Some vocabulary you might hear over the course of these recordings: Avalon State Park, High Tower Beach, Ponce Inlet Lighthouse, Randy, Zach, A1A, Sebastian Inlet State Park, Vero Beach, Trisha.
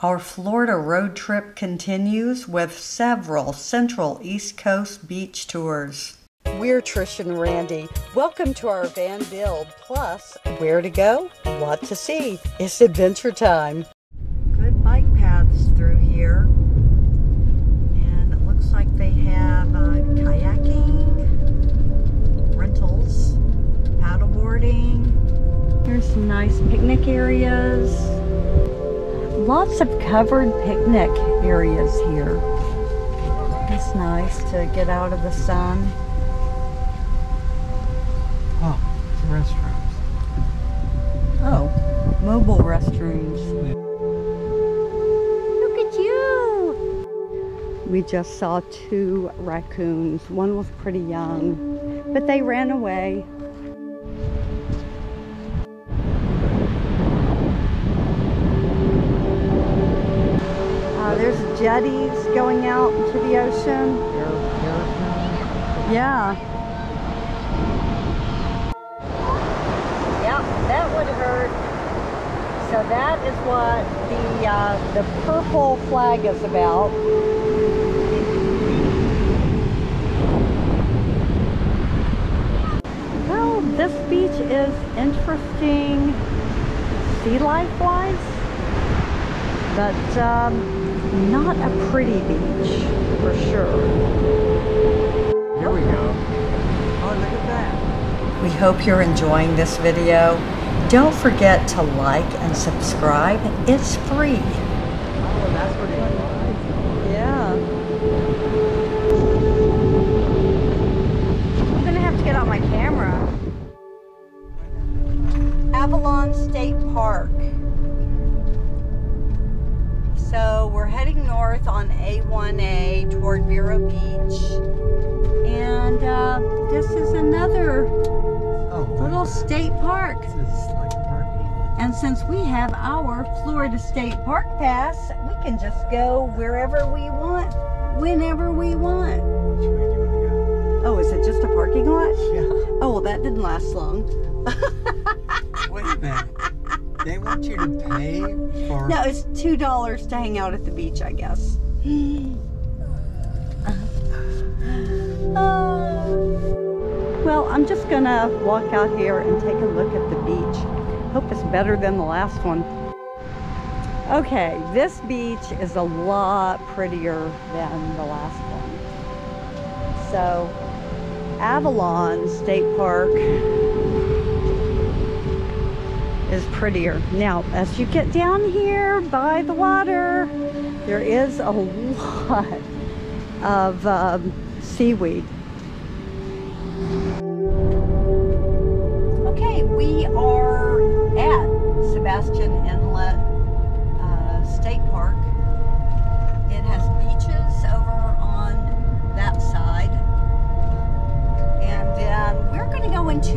Our Florida road trip continues with several Central East Coast beach tours. We're Trisha and Randy. Welcome to our van build, plus where to go, what to see. It's adventure time. Good bike paths through here. And it looks like they have kayaking, rentals, paddleboarding. Here's some nice picnic areas. Lots of covered picnic areas here. It's nice to get out of the sun. Oh, it's restrooms. Oh, mobile restrooms. Look at you! We just saw two raccoons. One was pretty young, but they ran away. There's jetties going out into the ocean. Yeah. Yeah, that would hurt. So that is what the purple flag is about. Well, this beach is interesting sea life-wise, but not a pretty beach, for sure. Here we go. Oh, look at that. We hope you're enjoying this video. Don't forget to like and subscribe. It's free. Oh, that's pretty nice. Yeah. I'm gonna have to get out my camera. Avalon State Park. So we're heading north on A1A toward Vero Beach, and this is another little state park. This is like a park. And since we have our Florida State Park Pass, we can just go wherever we want, whenever we want. Which way do you want to go? Oh, is it just a parking lot? Yeah. Oh, well, that didn't last long. Wait a minute. They want you to pay for... No, it's $2 to hang out at the beach, I guess. Well, I'm just gonna walk out here and take a look at the beach. Hope it's better than the last one. Okay, this beach is a lot prettier than the last one. So, Avalon State Park is prettier. Now, as you get down here by the water, there is a lot of seaweed. Okay, we are at Sebastian Inlet State Park. It has beaches over on that side. And then we're going to go into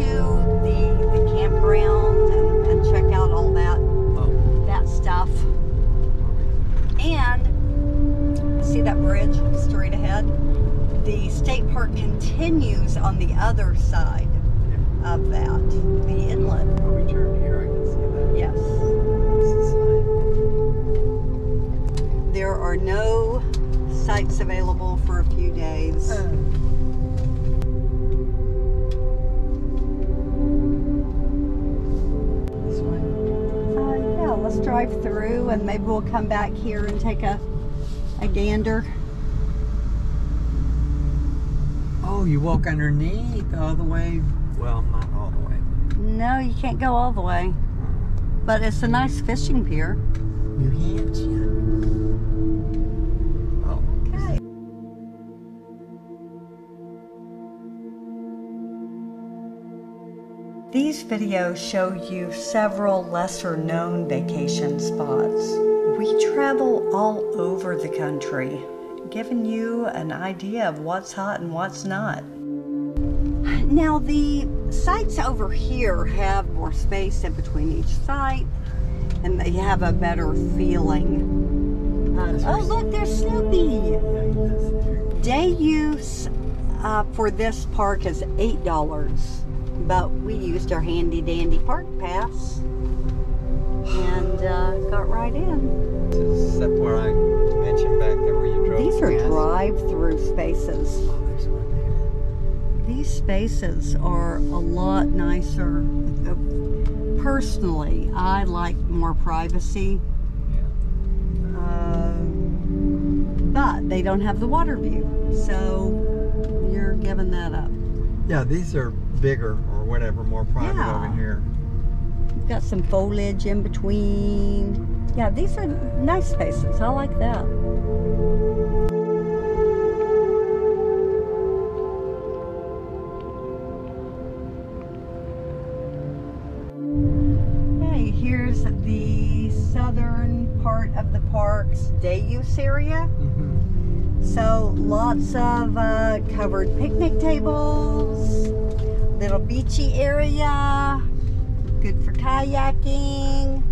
the campground and check out all that stuff. And see that bridge straight ahead? The state park continues on the other side of that, the inlet. When we turn here, I can see that. Yes. There are no sites available for a few days. Drive through, and maybe we'll come back here and take a gander. Oh, you walk underneath all the way. Well, not all the way. No, you can't go all the way. But it's a nice fishing pier. New Hampshire. Oh. Okay. These videos show you several lesser-known vacation spots. We travel all over the country, giving you an idea of what's hot and what's not. Now, the sites over here have more space in between each site, and they have a better feeling. Oh, look, there's Snoopy! Day use for this park is $8. But we used our handy dandy park pass and got right in. This is drive-through spaces. Oh, there's one there. These spaces are a lot nicer. Personally, I like more privacy. Yeah. But they don't have the water view, so you're giving that up. Yeah, these are bigger or whatever, more private over here. Got some foliage in between. Yeah, these are nice spaces. I like that. Okay, here's the southern part of the park's day use area. Mm-hmm. So lots of covered picnic tables, little beachy area. Good for kayaking.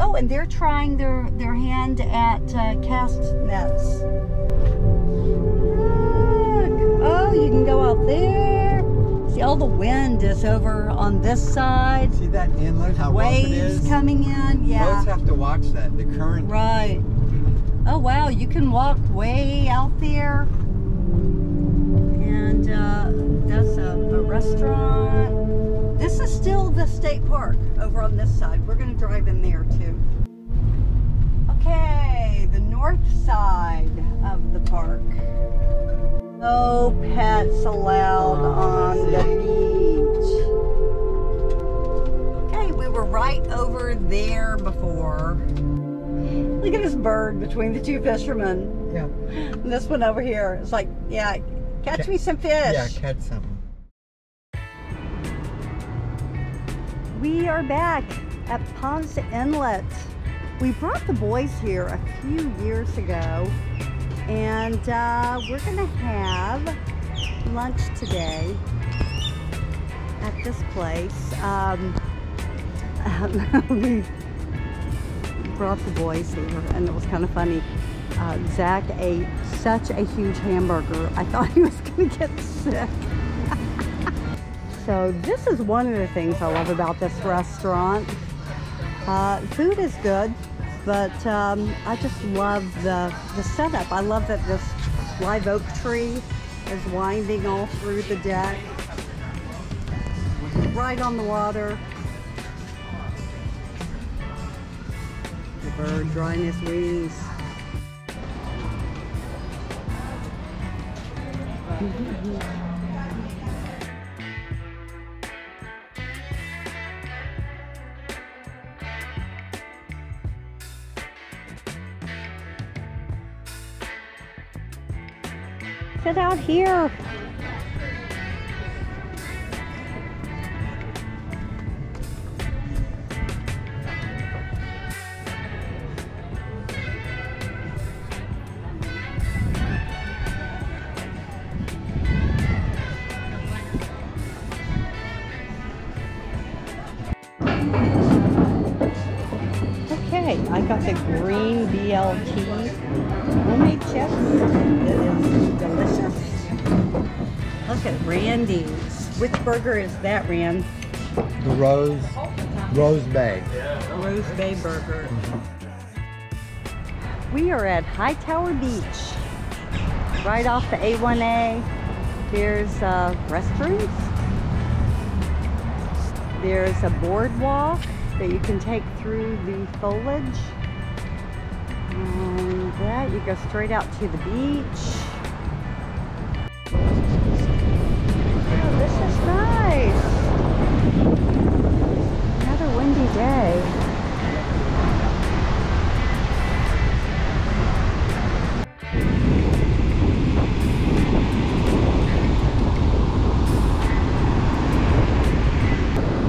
Oh, and they're trying their hand at cast nets. Look. Oh, you can go out there. See, all the wind is over on this side. See that inlet, how rough it is? Waves coming in, yeah. Boats have to watch that, the current. Right. Oh, wow, you can walk way out there. And that's a restaurant. This is still the state park over on this side. We're going to drive in there too. Okay, the north side of the park. No pets allowed on the beach. Okay, we were right over there before. Look at this bird between the two fishermen. Yeah. And this one over here. It's like, yeah, catch me some fish. Yeah, catch some. We are back at Ponce Inlet. We brought the boys here a few years ago, and we're gonna have lunch today at this place. We brought the boys here, and it was kind of funny. Zach ate such a huge hamburger, I thought he was gonna get sick. So this is one of the things I love about this restaurant. Food is good, but I just love the setup. I love that this live oak tree is winding all through the deck, right on the water. The bird drying his wings. Sit out here. Okay, I got the green BLT homemade chips. Delicious. Look at Randy's. Which burger is that, Rand? The Rose Bay. Rose Bay burger. Mm-hmm. We are at High Tower Beach, right off the A1A. There's restrooms. There's a boardwalk that you can take through the foliage. And that you go straight out to the beach.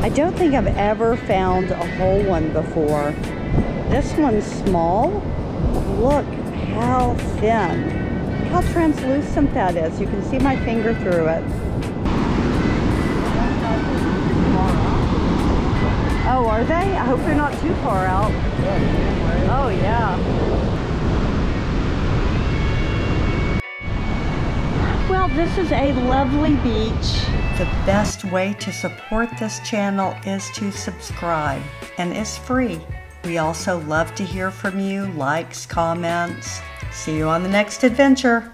I don't think I've ever found a whole one before. This one's small. Look how thin. How translucent that is. You can see my finger through it. Oh, are they? I hope they're not too far out. Oh, yeah. Well, this is a lovely beach. The best way to support this channel is to subscribe, and it's free. We also love to hear from you, likes, comments, See you on the next adventure.